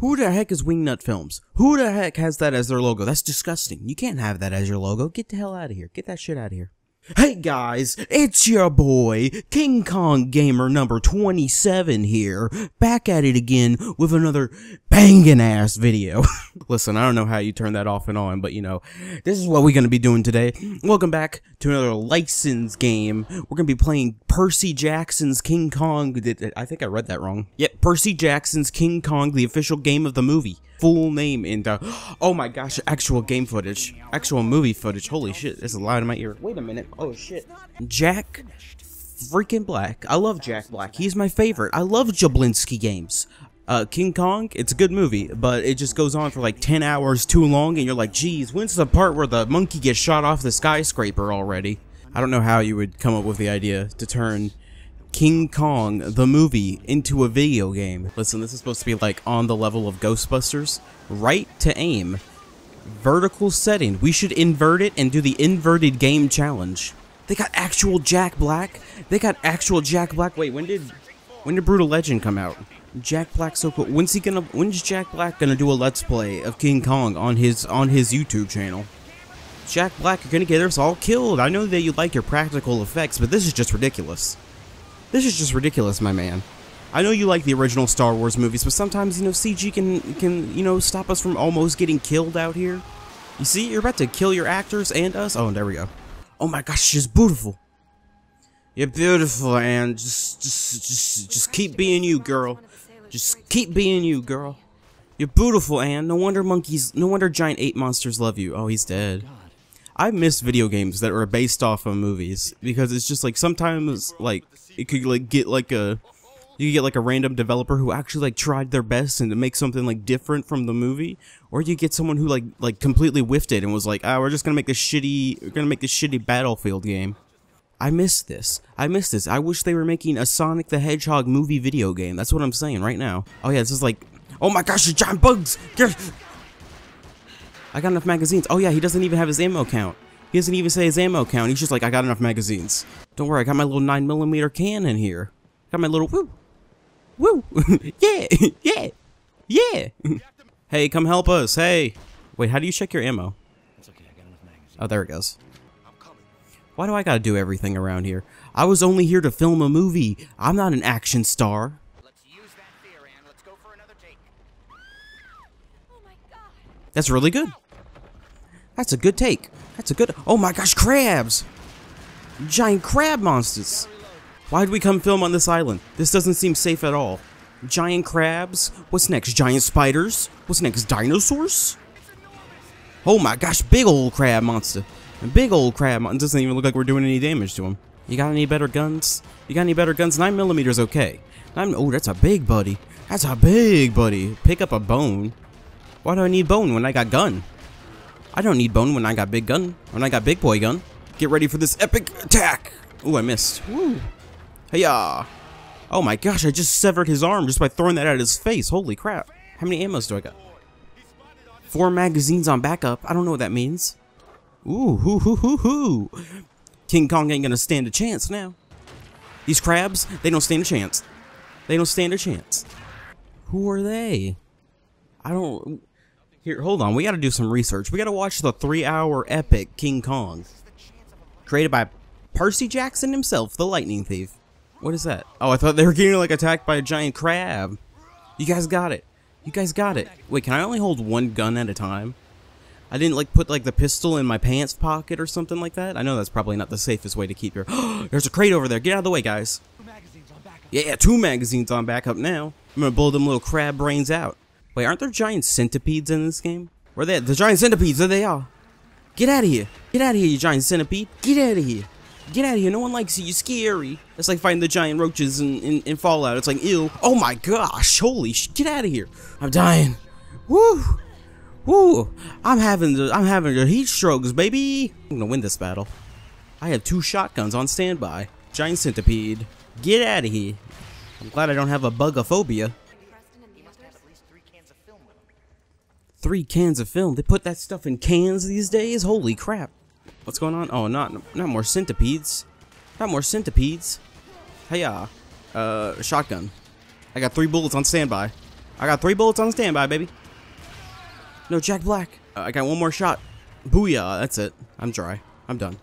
Who the heck is Wingnut Films? Who the heck has that as their logo? That's disgusting. You can't have that as your logo. Get the hell out of here. Get that shit out of here. Hey guys, it's your boy, King Kong Gamer number 27 here, back at it again with another banging ass video. Listen, I don't know how you turn that off and on, but you know, this is what we're going to be doing today. Welcome back to another licensed game. We're going to be playing Percy Jackson's King Kong. I think I read that wrong. Yep, Percy Jackson's King Kong, the official game of the movie. Full name and oh my gosh, actual game footage, actual movie footage. Holy shit, this is loud in my ear. Wait a minute. Oh shit. Jack freaking Black. I love Jack Black. He's my favorite. I love Jablinski Games. King Kong, it's a good movie, but it just goes on for like 10 hours too long, and you're like, geez, when's the part where the monkey gets shot off the skyscraper already? I don't know how you would come up with the idea to turn King Kong the movie into a video game. Listen, this is supposed to be like on the level of Ghostbusters. Right to aim, vertical setting. We should invert it and do the inverted game challenge. They got actual Jack Black. They got actual Jack Black. Wait, when did Brutal Legend come out? Jack Black, so cool. When's Jack Black gonna do a let's play of King Kong on his YouTube channel? Jack Black, you're gonna get us all killed. I know that you like your practical effects, but this is just ridiculous. This is just ridiculous, my man. I know you like the original Star Wars movies, but sometimes, you know, CG can you know, stop us from almost getting killed out here. You see, you're about to kill your actors and us. Oh, and there we go. Oh my gosh, she's beautiful. You're beautiful, and just keep being you, girl. Just keep being you, girl. You're beautiful, and no wonder giant ape monsters love you. Oh, he's dead. I miss video games that were based off of movies, because it's just like sometimes like it could like get like a random developer who actually like tried their best and to make something like different from the movie, or you get someone who like completely whiffed it and was like, ah, oh, we're just gonna make this shitty Battlefield game. I miss this. I miss this. I wish they were making a Sonic the Hedgehog movie video game. That's what I'm saying right now. Oh yeah, this is like, oh my gosh, the giant bugs. I got enough magazines. Oh yeah, he doesn't even have his ammo count. He doesn't even say his ammo count. He's just like, I got enough magazines. Don't worry, I got my little 9mm cannon here. Got my little woo. Woo. Yeah. Yeah. Yeah. Hey, come help us. Hey. Wait, how do you check your ammo? It's okay, I got enough magazines. Oh, there it goes. I'm coming. Why do I gotta do everything around here? I was only here to film a movie. I'm not an action star. Let's use that fear, and let's go for another take. Oh my god. That's really good. That's a good take. That's a good. Oh my gosh, crabs! Giant crab monsters! Why'd we come film on this island? This doesn't seem safe at all. Giant crabs? What's next? Giant spiders? What's next? Dinosaurs? Oh my gosh, big old crab monster. Big old crab monster. Doesn't even look like we're doing any damage to him. You got any better guns? 9mm okay. Oh, that's a big buddy. That's a big buddy. Pick up a bone. Why do I need bone when I got gun? I don't need bone when I got big gun. When I got big boy gun. Get ready for this epic attack. Ooh, I missed. Woo. Hiya. Oh my gosh, I just severed his arm just by throwing that at his face. Holy crap. How many ammos do I got? 4 magazines on backup. I don't know what that means. Ooh, hoo hoo hoo hoo. King Kong ain't gonna stand a chance now. These crabs, they don't stand a chance. They don't stand a chance. Who are they? I don't... Here, hold on, we gotta do some research. We gotta watch the 3-hour epic King Kong. Created by Percy Jackson himself, the lightning thief. What is that? Oh, I thought they were getting like attacked by a giant crab. You guys got it. You guys got it. Wait, can I only hold one gun at a time? I didn't like put like the pistol in my pants pocket or something like that. I know that's probably not the safest way to keep your... There's a crate over there. Get out of the way, guys. Yeah, 2 magazines on backup now. I'm gonna blow them little crab brains out. Wait, aren't there giant centipedes in this game? Where they at? The giant centipedes, there they are. Get out of here. Get out of here, you giant centipede. Get out of here. Get out of here. No one likes you. You're scary. It's like fighting the giant roaches in Fallout. It's like, ew. Oh my gosh. Holy shit. Get out of here. I'm dying. Woo. Woo. I'm having the heat strokes, baby. I'm gonna win this battle. I have 2 shotguns on standby. Giant centipede. Get out of here. I'm glad I don't have a bugophobia. 3 cans of film. They put that stuff in cans these days. Holy crap! What's going on? Oh, not more centipedes. Not more centipedes. Hiya. Shotgun. I got 3 bullets on standby. I got 3 bullets on standby, baby. No, Jack Black. I got one more shot. Booyah, that's it. I'm dry. I'm done.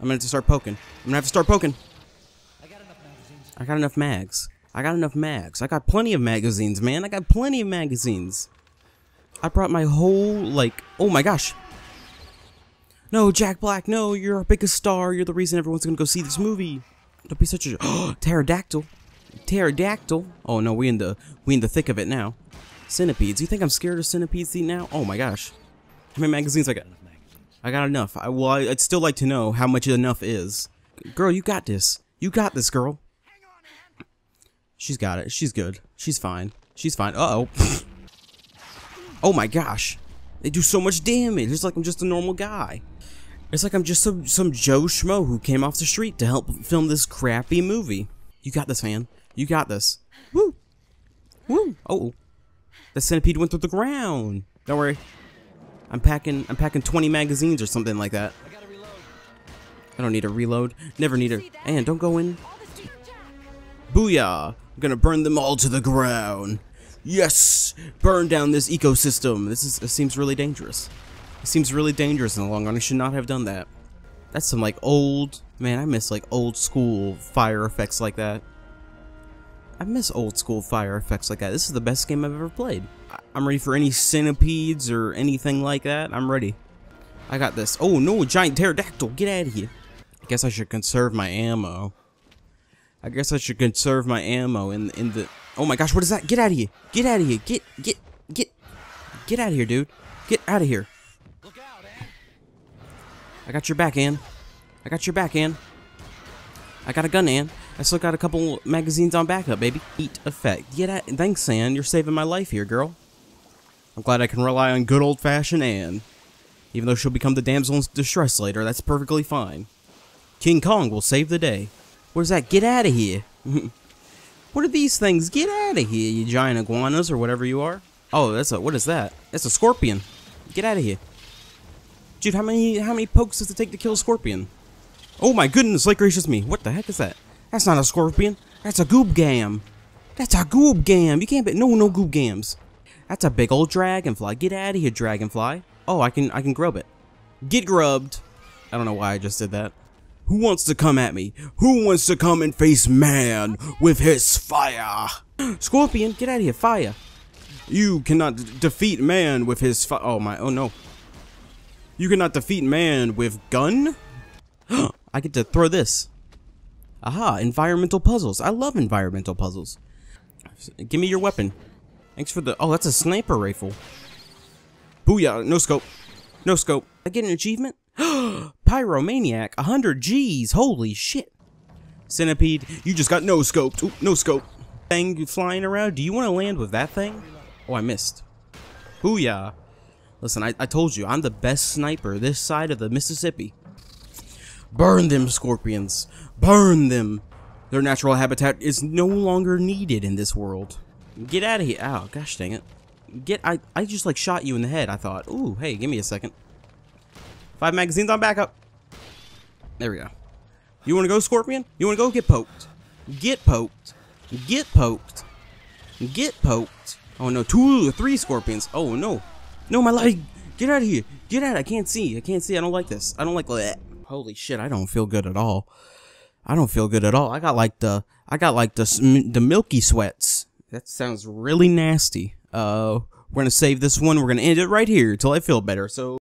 I'm gonna have to start poking. I'm gonna have to start poking. I got enough mags. I got enough mags. I got plenty of magazines, man. I got plenty of magazines. I brought my whole, like, oh my gosh. No, Jack Black, no, you're our biggest star. You're the reason everyone's gonna go see this movie. Don't be such a Pterodactyl. Pterodactyl. Oh no, we in the thick of it now. Centipedes. You think I'm scared of centipedes now? Oh my gosh. How many magazines I got? I got enough. I'd still like to know how much enough is. Girl, you got this. You got this, girl. She's got it. She's good. She's fine. She's fine. Uh-oh. Oh my gosh. They do so much damage. It's like I'm just a normal guy. It's like I'm just some Joe Schmo who came off the street to help film this crappy movie. You got this, man. You got this. Woo. Woo. Uh-oh. The centipede went through the ground. Don't worry. I'm packing 20 magazines or something like that. I gotta reload. I don't need a reload. Never need a... And don't go in. Booyah. I'm gonna burn them all to the ground. Yes! Burn down this ecosystem. It seems really dangerous. It seems really dangerous in the long run. I should not have done that. That's some, like, old... Man, I miss, like, old school fire effects like that. I miss old school fire effects like that. This is the best game I've ever played. I'm ready for any centipedes or anything like that. I'm ready. I got this. Oh no, giant pterodactyl, get out of here. I guess I should conserve my ammo. I guess I should conserve my ammo in the oh my gosh, what is that? Get out of here. Get out of here. Get out of here, dude. Get out of here. Look out, Ann. I got your back, Ann. I got your back, Ann. I got a gun, Ann. I still got a couple magazines on backup, baby. Heat effect. Get out. Thanks, Ann. You're saving my life here, girl. I'm glad I can rely on good old-fashioned Anne. Even though she'll become the damsel in distress later, that's perfectly fine. King Kong will save the day. Where's that? Get out of here. What are these things? Get out of here, you giant iguanas or whatever you are. Oh, that's a... What is that? That's a scorpion. Get out of here. Dude, how many pokes does it take to kill a scorpion? Oh my goodness, like gracious me. What the heck is that? That's not a scorpion. That's a goob gam. That's a goob gam. You can't bet. No goob gams. That's a big old dragonfly. Get out of here, dragonfly. Oh, I can grub it. Get grubbed. I don't know why I just did that. Who wants to come at me? Who wants to come and face man with his fire? Scorpion, get out of here, fire. You cannot defeat man with his fire. Oh my, oh no. You cannot defeat man with gun? I get to throw this. Aha, environmental puzzles. I love environmental puzzles. Give me your weapon. Thanks for the... Oh, that's a sniper rifle. Booyah. No scope. No scope. I get an achievement? Pyromaniac. 100 G's. Holy shit. Centipede, you just got no scoped. Ooh, no scope. Thing flying around. Do you want to land with that thing? Oh, I missed. Booyah. Listen, I told you, I'm the best sniper this side of the Mississippi. Burn them, scorpions. Burn them. Their natural habitat is no longer needed in this world. Get out of here. Ow, gosh dang it. Get, I just like shot you in the head, I thought. Ooh, hey, give me a second. 5 magazines on backup. There we go. You wanna go, scorpion? You wanna go? Get poked. Get poked. Get poked. Get poked. Oh no, 2 or 3 scorpions. Oh no. No, my leg. Get out of here. Get out. I can't see. I can't see. I don't like this. I don't like that. Holy shit, I don't feel good at all. I don't feel good at all. I got like the milky sweats. That sounds really nasty. We're gonna save this one. We're gonna end it right here till I feel better. So.